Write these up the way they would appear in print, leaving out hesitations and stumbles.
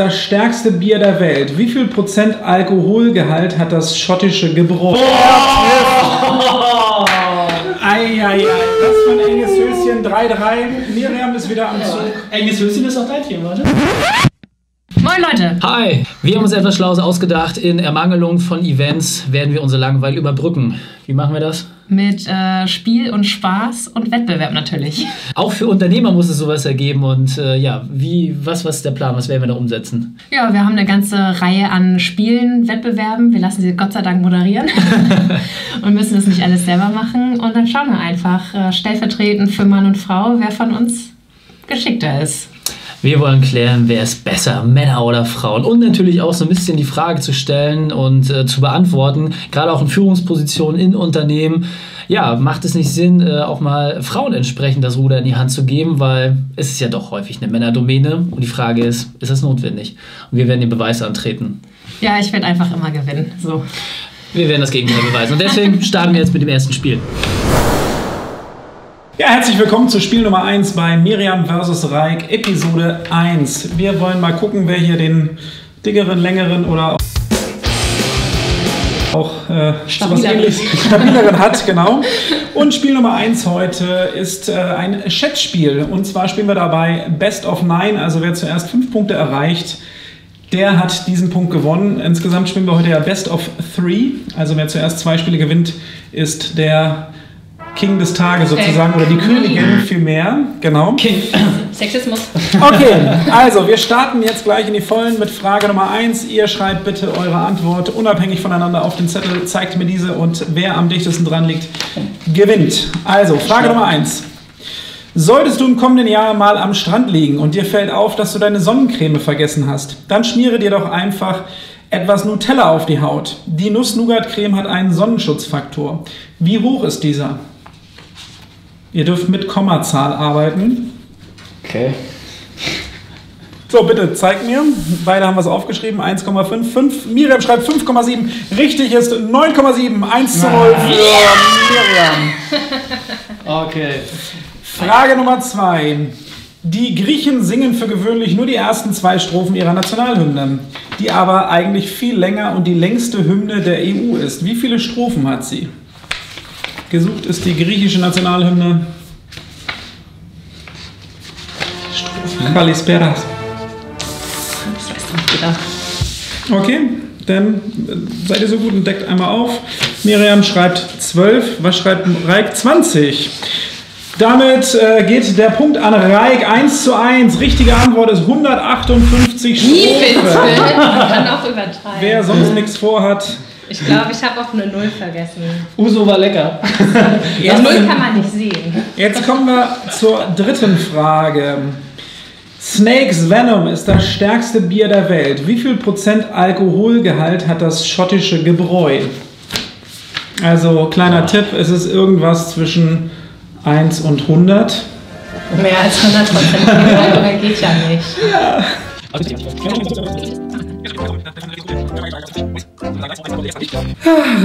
das stärkste Bier der Welt. Wie viel Prozent Alkoholgehalt hat das schottische Gebräu? Oh! Eieiei, das von Enges Höschen, 3-3. Miriam ist wieder am Zug. Enges Höschen ist auch dein Thema, oder? Moin Leute! Hi! Wir haben uns etwas Schlaues ausgedacht. In Ermangelung von Events werden wir unsere Langeweile überbrücken. Wie machen wir das? Mit Spiel und Spaß und Wettbewerb natürlich. Auch für Unternehmer muss es sowas ergeben. Und ja, was ist der Plan? Was werden wir da umsetzen? Ja, wir haben eine ganze Reihe an Spielen, Wettbewerben. Wir lassen sie Gott sei Dank moderieren und müssen das nicht alles selber machen. Und dann schauen wir einfach stellvertretend für Mann und Frau, wer von uns geschickter ist. Wir wollen klären, wer ist besser, Männer oder Frauen? Und natürlich auch so ein bisschen die Frage zu stellen und zu beantworten, gerade auch in Führungspositionen in Unternehmen. Ja, macht es nicht Sinn, auch mal Frauen entsprechend das Ruder in die Hand zu geben, weil es ist ja doch häufig eine Männerdomäne. Und die Frage ist, ist das notwendig? Und wir werden den Beweis antreten. Ja, ich werde einfach immer gewinnen. So. Wir werden das Gegenteil beweisen. Und deswegen starten wir jetzt mit dem ersten Spiel. Ja, herzlich willkommen zu Spiel Nummer 1 bei Miriam vs. Raik, Episode 1. Wir wollen mal gucken, wer hier den dickeren, längeren oder auch was ähnliches stabileren hat, genau. Und Spiel Nummer 1 heute ist ein Chatspiel. Und zwar spielen wir dabei Best of 9, also wer zuerst 5 Punkte erreicht, der hat diesen Punkt gewonnen. Insgesamt spielen wir heute ja Best of 3, also wer zuerst 2 Spiele gewinnt, ist der King des Tages sozusagen, oder die Königin vielmehr, genau. King. Sexismus. Okay, also wir starten jetzt gleich in die Vollen mit Frage Nummer 1. Ihr schreibt bitte eure Antwort unabhängig voneinander auf den Zettel, zeigt mir diese und wer am dichtesten dran liegt, gewinnt. Also, Frage Nummer 1. Solltest du im kommenden Jahr mal am Strand liegen und dir fällt auf, dass du deine Sonnencreme vergessen hast, dann schmiere dir doch einfach etwas Nutella auf die Haut. Die Nuss-Nougat-Creme hat einen Sonnenschutzfaktor. Wie hoch ist dieser? Ihr dürft mit Kommazahl arbeiten. Okay. So, bitte, zeigt mir. Beide haben was aufgeschrieben. 1,5. 5. Miriam schreibt 5,7. Richtig ist 9,7. 1:0 für Miriam. Okay. Frage Nummer 2. Die Griechen singen für gewöhnlich nur die ersten 2 Strophen ihrer Nationalhymne, die aber eigentlich viel länger und die längste Hymne der EU ist. Wie viele Strophen hat sie? Gesucht ist die griechische Nationalhymne. Strophen. Kalisperas. Okay, dann seid ihr so gut und deckt einmal auf. Miriam schreibt 12. Was schreibt Raik? 20. Damit geht der Punkt an Raik. 1:1. Richtige Antwort ist 158 Strophen. Man kann auch übertreiben. Wer sonst nichts vorhat. Ich glaube, ich habe auch eine 0 vergessen. Uso war lecker. Die 0 kann man nicht sehen. Jetzt kommen wir zur dritten Frage. Snake's Venom ist das stärkste Bier der Welt. Wie viel Prozent Alkoholgehalt hat das schottische Gebräu? Also, kleiner Tipp, es ist irgendwas zwischen 1 und 100. Mehr als 100% Alkohol, aber geht ja nicht. Ja.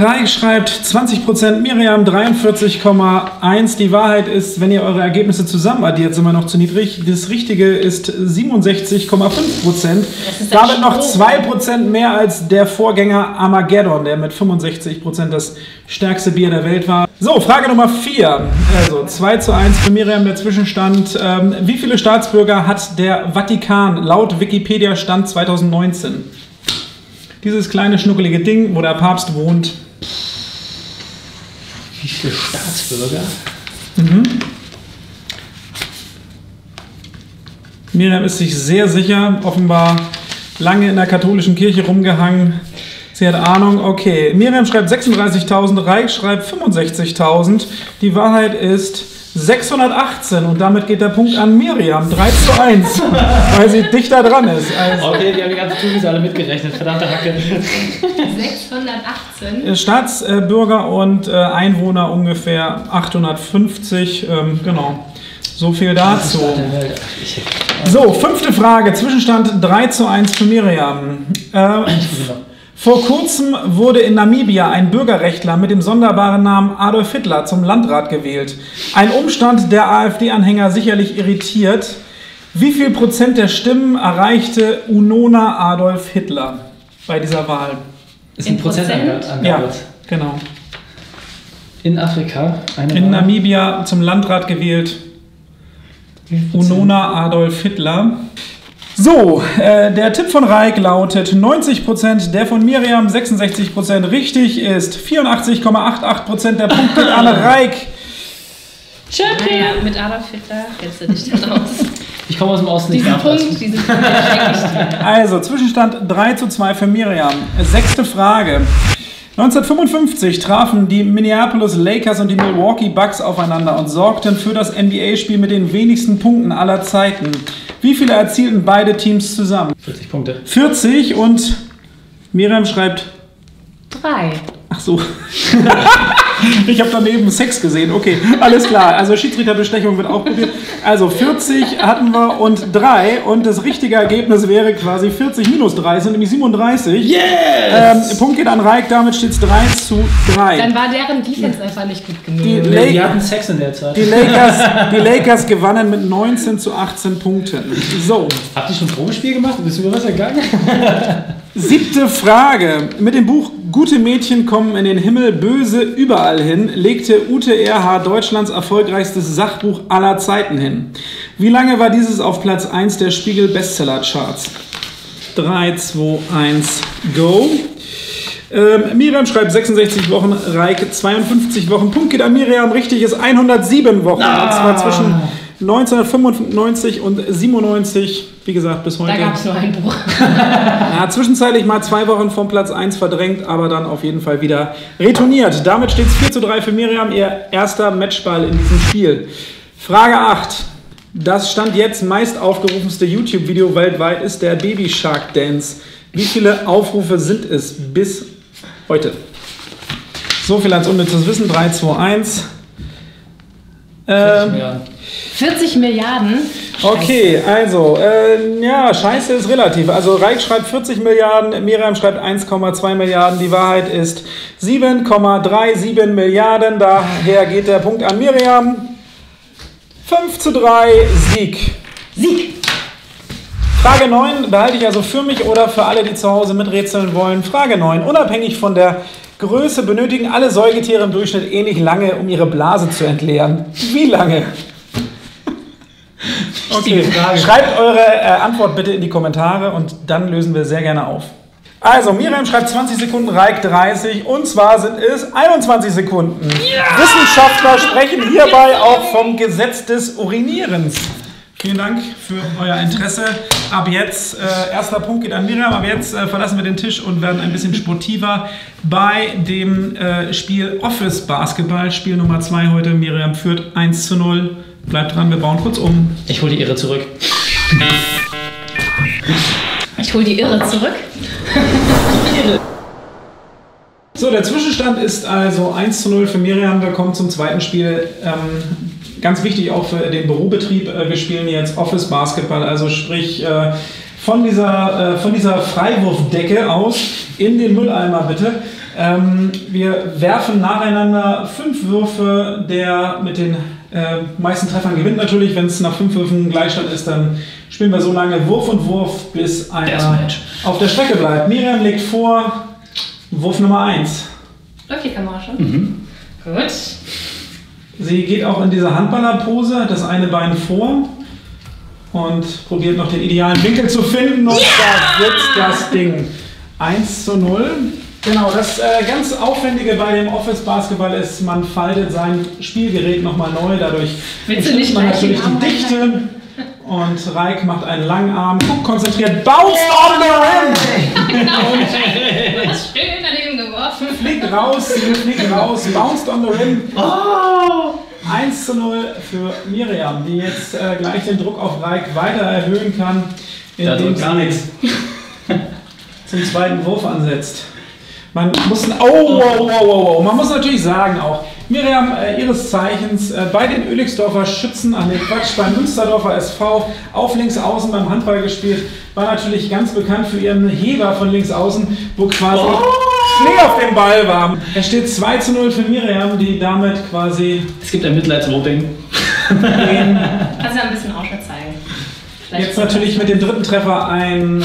Raik schreibt 20%, Miriam 43,1. Die Wahrheit ist, wenn ihr eure Ergebnisse zusammen addiert, sind wir noch zu niedrig. Das Richtige ist 67,5%. Damit noch 2% mehr als der Vorgänger Armageddon, der mit 65% das stärkste Bier der Welt war. So, Frage Nummer 4. Also 2:1 für Miriam, der Zwischenstand. Wie viele Staatsbürger hat der Vatikan laut Wikipedia Stand 2019? Dieses kleine, schnuckelige Ding, wo der Papst wohnt. Wie viele Staatsbürger? Mhm. Miriam ist sich sehr sicher, offenbar lange in der katholischen Kirche rumgehangen. Sie hat Ahnung. Okay, Miriam schreibt 36.000, Raik schreibt 65.000. Die Wahrheit ist 618 und damit geht der Punkt an Miriam. 3:1, weil sie dichter dran ist. Also okay, die haben die ganzen Touris alle mitgerechnet. Verdammte Hacke. 618. Staatsbürger und Einwohner ungefähr 850. Genau. So viel dazu. So, 5. Frage. Zwischenstand 3:1 für Miriam. Vor kurzem wurde in Namibia ein Bürgerrechtler mit dem sonderbaren Namen Adolf Hitler zum Landrat gewählt. Ein Umstand, der AfD-Anhänger sicherlich irritiert. Wie viel Prozent der Stimmen erreichte Unona Adolf Hitler bei dieser Wahl? Ist ein Prozentangabe. Ja, genau. In Afrika? In Namibia zum Landrat gewählt. Unona Adolf Hitler. So, der Tipp von Raik lautet 90%, der von Miriam 66%. Richtig ist 84,88% der Punkt geht an Raik. Ja, mit Adolf Hitler kennst du dich da raus. Ich komme aus dem Osten nicht nachlassen. Also, Zwischenstand 3:2 für Miriam. Sechste Frage. 1955 trafen die Minneapolis Lakers und die Milwaukee Bucks aufeinander und sorgten für das NBA-Spiel mit den wenigsten Punkten aller Zeiten. Wie viele erzielten beide Teams zusammen? 40 Punkte. 40 und Miriam schreibt 3. Ach so. Ich habe daneben Sex gesehen. Okay, alles klar. Also Schiedsrichterbestechung wird auch probiert. Also 40 hatten wir und 3. Und das richtige Ergebnis wäre quasi 40 minus 3, sind nämlich 37. Yes! Punkt geht an Raik, damit steht es 3:3. Dann war deren Defense einfach nicht gut genug. Die hatten Sex in der Zeit. Die Lakers gewannen mit 19:18 Punkten. So. Habt ihr schon ein Probespiel gemacht? Bist du über was gegangen? Siebte Frage. Mit dem Buch Gute Mädchen kommen in den Himmel, böse überall hin, legte Ute Ehrhardt Deutschlands erfolgreichstes Sachbuch aller Zeiten hin. Wie lange war dieses auf Platz 1 der Spiegel-Bestseller-Charts? 3, 2, 1, go. Miriam schreibt 66 Wochen, Raik 52 Wochen. Punkt geht an Miriam. Richtig ist 107 Wochen. Und zwar zwischen 1995 und 97, wie gesagt, bis heute. Da gab es nur einen Bruch. Ja, zwischenzeitlich mal 2 Wochen vom Platz 1 verdrängt, aber dann auf jeden Fall wieder retourniert. Damit steht es 4:3 für Miriam, ihr erster Matchball in diesem Spiel. Frage 8. Das stand jetzt meist aufgerufenste YouTube-Video weltweit ist der Baby Shark Dance. Wie viele Aufrufe sind es bis heute? So viel ans unnützes Wissen. 3, 2, 1. 40 Milliarden? Okay, also, ja, scheiße ist relativ. Also Raik schreibt 40 Milliarden, Miriam schreibt 1,2 Milliarden. Die Wahrheit ist 7,37 Milliarden. Daher geht der Punkt an Miriam. 5:3, Sieg. Sieg! Frage 9 behalte ich also für mich oder für alle, die zu Hause miträtseln wollen. Frage 9, unabhängig von der Größe benötigen alle Säugetiere im Durchschnitt ähnlich lange, um ihre Blase zu entleeren. Wie lange? Okay, schreibt eure Antwort bitte in die Kommentare und dann lösen wir sehr gerne auf. Also, Miriam schreibt 20 Sekunden, Raik 30 und zwar sind es 21 Sekunden. Ja! Wissenschaftler sprechen hierbei auch vom Gesetz des Urinierens. Vielen Dank für euer Interesse. Ab jetzt, erster Punkt geht an Miriam, ab jetzt verlassen wir den Tisch und werden ein bisschen sportiver bei dem Spiel Office Basketball. Spiel Nummer 2 heute. Miriam führt 1:0. Bleibt dran, wir bauen kurz um. Ich hole die Irre zurück. Ich hole die Irre zurück. So, der Zwischenstand ist also 1:0 für Miriam. Wir kommen zum zweiten Spiel. Ganz wichtig auch für den Bürobetrieb, wir spielen jetzt Office-Basketball, also sprich von dieser Freiwurfdecke aus in den Mülleimer bitte. Wir werfen nacheinander 5 Würfe, der mit den meisten Treffern gewinnt natürlich. Wenn es nach 5 Würfen Gleichstand ist, dann spielen wir so lange Wurf und Wurf, bis einer auf der Strecke bleibt. Miriam legt vor, Wurf Nummer 1. Läuft die Kamera schon? Mhm. Gut. Sie geht auch in diese Handballerpose, das eine Bein vor und probiert noch den idealen Winkel zu finden. Und da sitzt das Ding. 1:0. Genau, das ganz Aufwendige bei dem Office-Basketball ist, man faltet sein Spielgerät nochmal neu. Dadurch erhöht man natürlich die Dichte. Und Raik macht einen langen Arm, guckt konzentriert, bounced on the rim! Genau, das ist schön daneben geworfen. Fliegt raus, bounced on the rim. Oh. 1:0 für Miriam, die jetzt gleich den Druck auf Raik weiter erhöhen kann. Da drückt gar nichts. Zum zweiten Wurf ansetzt. Man muss, man muss natürlich sagen auch, Miriam, ihres Zeichens, bei den Oeliksdorfer Schützen, beim Münsterdorfer SV, auf Linksaußen beim Handball gespielt, war natürlich ganz bekannt für ihren Heber von Linksaußen, wo quasi Schnee auf dem Ball war. Es steht 2:0 für Miriam, die damit quasi... Es gibt ein Mitleidsvoting. Kannst du ein bisschen Ausschlag zeigen. Jetzt natürlich mit dem dritten Treffer eine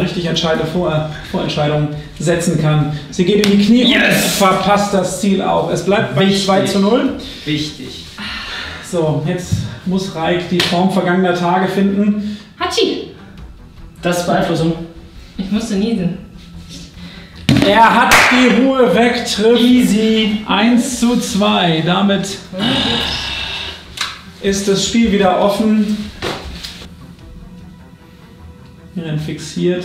richtig entscheidende Vorentscheidung setzen kann. Sie geht in die Knie und verpasst das Ziel auch. Es bleibt bei 2:0. Wichtig. So, jetzt muss Raik die Form vergangener Tage finden. Hatschi! Das ist Beeinflussung. Ich musste niesen. Er hat die Ruhe weg, trifft. Easy. 1:2. Damit ist das Spiel wieder offen. Fixiert.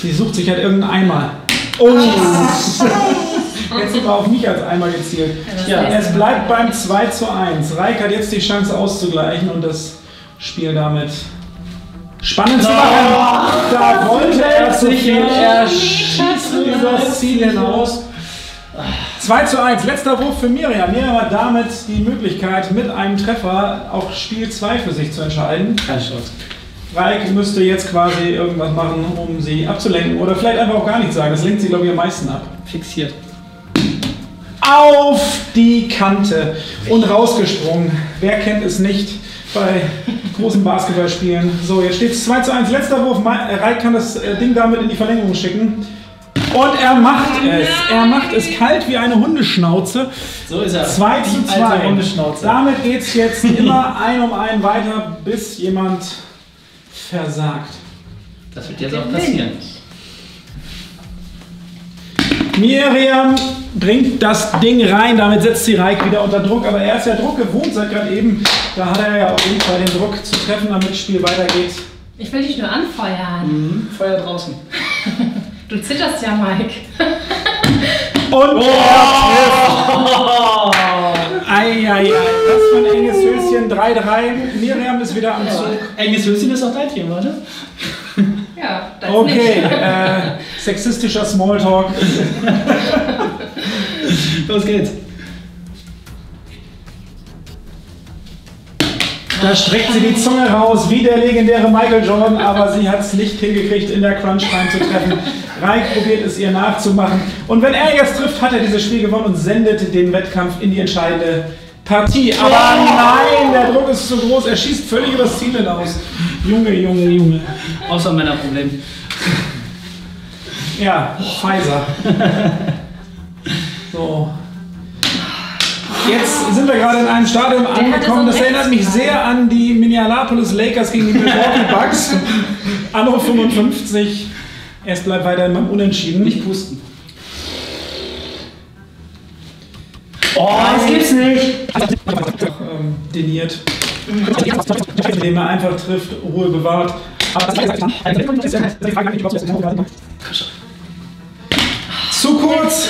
Sie sucht sich halt irgendeinen Eimer. Oh! Jetzt sind wir auf mich als Eimer gezielt. Ja, es bleibt beim 2:1. Raik hat jetzt die Chance auszugleichen und das Spiel damit spannend zu machen. Da wollte er sich hin. Er schießt über das Ziel hinaus. 2:1, letzter Wurf für Miriam. Miriam hat damit die Möglichkeit, mit einem Treffer auch Spiel 2 für sich zu entscheiden. Kein Schuss. Raik müsste jetzt quasi irgendwas machen, um sie abzulenken. Oder vielleicht einfach auch gar nichts sagen. Das lenkt sie, glaube ich, am meisten ab. Fixiert. Auf die Kante und rausgesprungen. Wer kennt es nicht bei großen Basketballspielen? So, jetzt steht es 2:1, letzter Wurf. Raik kann das Ding damit in die Verlängerung schicken. Und er macht es. Er macht es kalt wie eine Hundeschnauze. So ist er. 2:2. Damit geht es jetzt immer ein um einen weiter, bis jemand versagt. Das wird jetzt auch passieren. Miriam bringt das Ding rein. Damit setzt sie Raik wieder unter Druck. Aber er ist ja Druck gewohnt seit gerade eben. Da hat er ja auf jeden Fall den Druck zu treffen, damit das Spiel weitergeht. Ich will dich nur anfeuern. Mhm. Feuer draußen. Du zitterst ja, Mike. Und oh! Eieiei, das ist ein enges Höschen, 3:3. Miriam ist wieder am Zug. Enges Höschen ist auch dein Thema, oder? Ja, das okay, sexistischer Smalltalk. Los geht's. Da streckt sie die Zunge raus, wie der legendäre Michael Jordan, aber sie hat es nicht hingekriegt, in der Crunch-Time zu treffen. Raik probiert es ihr nachzumachen. Und wenn er jetzt trifft, hat er dieses Spiel gewonnen und sendet den Wettkampf in die entscheidende Partie. Aber nein, der Druck ist zu groß, er schießt völlig übers Ziel hinaus. Junge, Junge, Junge. Außer Männerproblem. Ja, Pfizer. So. Jetzt sind wir gerade in einem Stadion angekommen, das erinnert mich sehr an die Minneapolis Lakers gegen die Milwaukee Bucks. Anno 55. Es bleibt weiterhin beim Unentschieden. Nicht pusten. Oh, das gibt's nicht! Deniert. Indem er einfach trifft, Ruhe bewahrt. Zu kurz!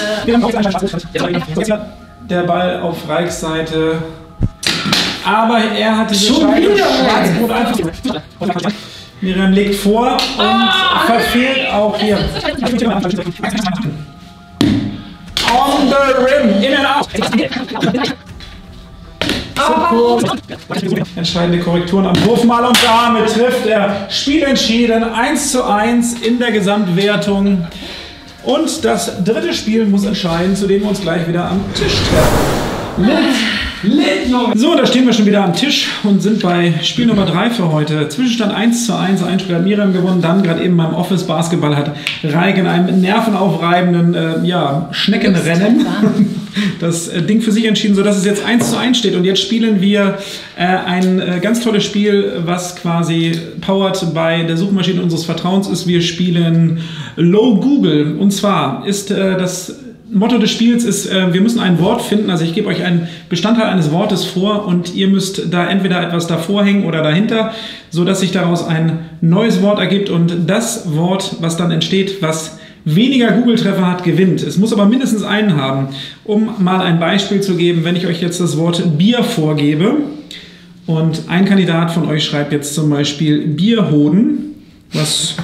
Der Ball auf Reiks Seite. Aber er hatte die Scheiße. Miriam legt vor und verfehlt auch hier. On the rim, in and out. Entscheidende Korrekturen am Wurfmal und damit trifft er. Spiel entschieden, 1:1 in der Gesamtwertung. Und das dritte Spiel muss entscheiden, zu dem wir uns gleich wieder am Tisch treffen. So, da stehen wir schon wieder am Tisch und sind bei Spiel Nummer 3 für heute. Zwischenstand 1:1, ein Spiel hat Miriam gewonnen, dann gerade eben beim Office-Basketball hat Raik in einem nervenaufreibenden Schneckenrennen das Ding für sich entschieden, sodass es jetzt 1:1 steht. Und jetzt spielen wir ein ganz tolles Spiel, was quasi powered bei der Suchmaschine unseres Vertrauens ist. Wir spielen Low Google. Und zwar ist das Motto des Spiels ist, wir müssen ein Wort finden. Also ich gebe euch einen Bestandteil eines Wortes vor und ihr müsst da entweder etwas davor hängen oder dahinter, sodass sich daraus ein neues Wort ergibt. Und das Wort, was dann entsteht, was weniger Google-Treffer hat, gewinnt. Es muss aber mindestens einen haben. Um mal ein Beispiel zu geben, wenn ich euch jetzt das Wort Bier vorgebe und ein Kandidat von euch schreibt jetzt zum Beispiel Bierhoden, was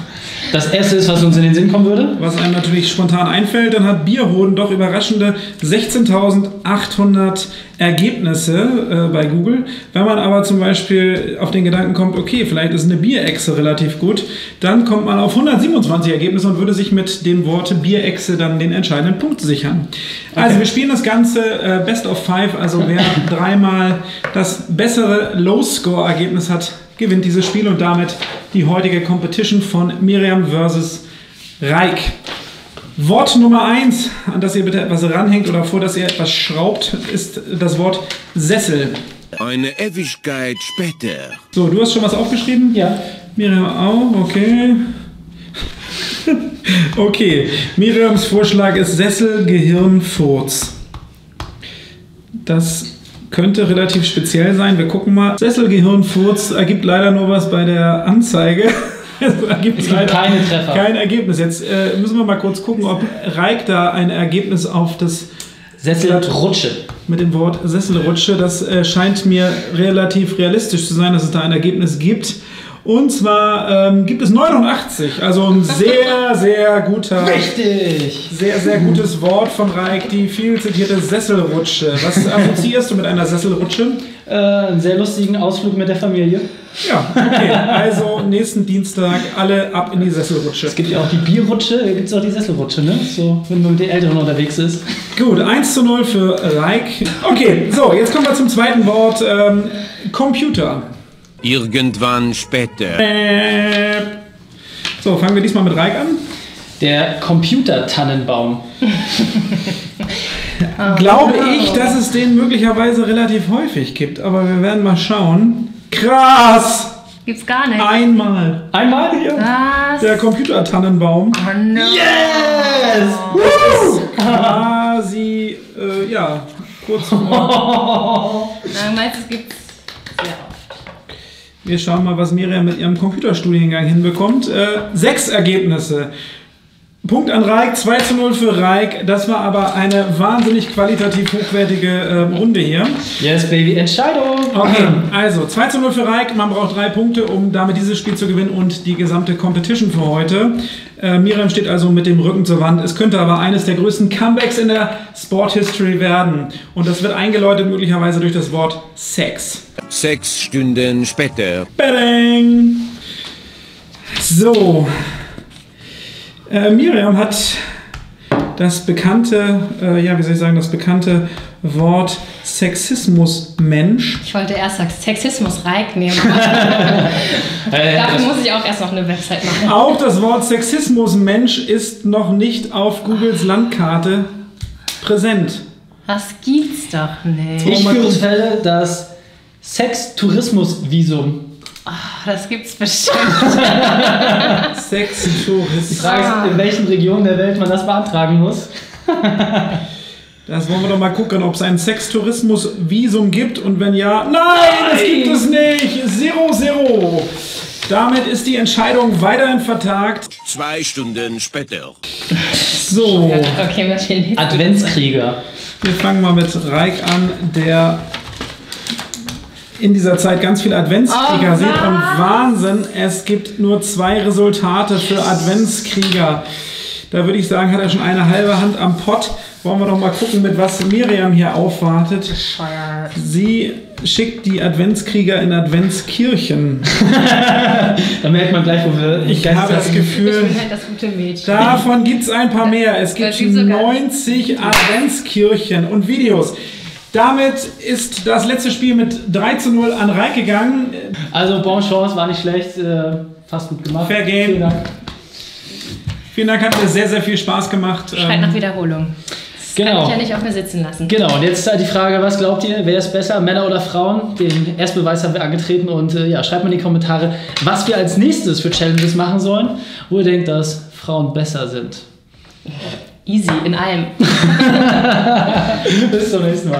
das Erste ist, was uns in den Sinn kommen würde. Was einem natürlich spontan einfällt, dann hat Bierhoden doch überraschende 16.800 Ergebnisse bei Google. Wenn man aber zum Beispiel auf den Gedanken kommt, okay, vielleicht ist eine Bierechse relativ gut, dann kommt man auf 127 Ergebnisse und würde sich mit dem Wort Bierechse dann den entscheidenden Punkt sichern. Okay. Also wir spielen das Ganze Best of Five, also wer dreimal das bessere Low-Score-Ergebnis hat, gewinnt dieses Spiel und damit die heutige Competition von Miriam vs. Reik. Wort Nummer 1, an das ihr bitte etwas ranhängt oder vor das ihr etwas schraubt, ist das Wort Sessel. Eine Ewigkeit später. So, du hast schon was aufgeschrieben? Ja. Miriam auch, okay. Okay, Miriams Vorschlag ist Sessel, Gehirnfurz. Das könnte relativ speziell sein. Wir gucken mal. Sesselgehirnfurz ergibt leider nur was bei der Anzeige. Es gibt keine Treffer. Kein Ergebnis. Jetzt müssen wir mal kurz gucken, ob Reik da ein Ergebnis auf das Sesselrutsche. Mit dem Wort Sesselrutsche. Das scheint mir relativ realistisch zu sein, dass es da ein Ergebnis gibt. Und zwar gibt es 89, also ein sehr, sehr guter, richtig, sehr, sehr gutes Wort von Reik, die viel zitierte Sesselrutsche. Was assoziierst du mit einer Sesselrutsche? Einen sehr lustigen Ausflug mit der Familie. Ja, okay. Also nächsten Dienstag alle ab in die Sesselrutsche. Es gibt ja auch die Bierrutsche, da gibt es auch die Sesselrutsche, ne? So, wenn man mit den Älteren unterwegs ist. Gut, 1:0 für Reik. Okay, so, jetzt kommen wir zum zweiten Wort, Computer. Irgendwann später. So, fangen wir diesmal mit Reik an. Der Computertannenbaum. Glaube ich, dass es den möglicherweise relativ häufig gibt, aber wir werden mal schauen. Krass! Gibt's gar nicht. Einmal. Einmal hier? Krass. Der Computertannenbaum. Oh no. Yes! Woo! Quasi, ja, kurz. Meistens gibt's. Wir schauen mal, was Miriam mit ihrem Computerstudiengang hinbekommt. 6 Ergebnisse. Punkt an Reik, 2:0 für Reik. Das war aber eine wahnsinnig qualitativ hochwertige Runde hier. Yes, Baby, Entscheidung. Okay, also 2:0 für Reik. Man braucht 3 Punkte, um damit dieses Spiel zu gewinnen und die gesamte Competition für heute. Miriam steht also mit dem Rücken zur Wand. Es könnte aber eines der größten Comebacks in der Sport History werden. Und das wird eingeläutet möglicherweise durch das Wort Sex. 6 Stunden später. Badang. So. Miriam hat das bekannte, ja, wie soll ich sagen, das bekannte Wort Sexismus-Mensch. Ich wollte erst Sexismus-Reik nehmen. Dafür muss ich auch erst noch eine Website machen. Auch das Wort Sexismus-Mensch ist noch nicht auf Googles Landkarte präsent. Das gibt's doch nicht. Ich führe das Sex-Tourismus-Visum. Oh, das gibt's bestimmt. Sex-Tourismus. Die Frage ist, in welchen Regionen der Welt man das beantragen muss. Das wollen wir doch mal gucken, ob es ein Sextourismus-Visum gibt. Und wenn ja, nein, es gibt es nicht. 0-0. Damit ist die Entscheidung weiterhin vertagt. 2 Stunden später. So. Okay, Adventskrieger. Wir fangen mal mit Reik an, der in dieser Zeit ganz viele Adventskrieger sieht. Und Wahnsinn, es gibt nur 2 Resultate für Adventskrieger. Da würde ich sagen, hat er schon eine halbe Hand am Pott. Wollen wir doch mal gucken, mit was Miriam hier aufwartet. Sie schickt die Adventskrieger in Adventskirchen. Da merkt man gleich, wo wir... Ich habe das Gefühl, ich bin halt das gute Mädchen. Davon gibt es ein paar mehr. Es gibt 90 Adventskirchen und Videos. Damit ist das letzte Spiel mit 3:0 an Reik gegangen. Also Bonchance, war nicht schlecht. Fast gut gemacht. Fair Game. Vielen Dank. Vielen Dank, hat mir sehr, sehr viel Spaß gemacht. Schreit nach Wiederholung. Genau. Kann ich ja nicht auf mir sitzen lassen. Genau, und jetzt die Frage, was glaubt ihr, wer ist besser, Männer oder Frauen? Den Erstbeweis haben wir angetreten und ja, schreibt mal in die Kommentare, was wir als nächstes für Challenges machen sollen, wo ihr denkt, dass Frauen besser sind. Easy, in allem. Bis zum nächsten Mal.